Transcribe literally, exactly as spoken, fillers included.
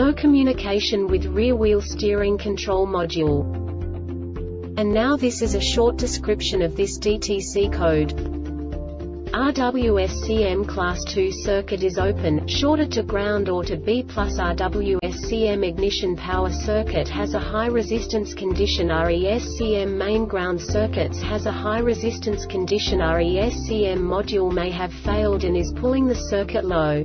no communication with rear-wheel steering control module. And now this is a short description of this D T C code. R W S C M class two circuit is open, shorted to ground or to B plus. R W S C M ignition power circuit has a high resistance condition. R E S C M main ground circuits has a high resistance condition. R E S C M module may have failed and is pulling the circuit low.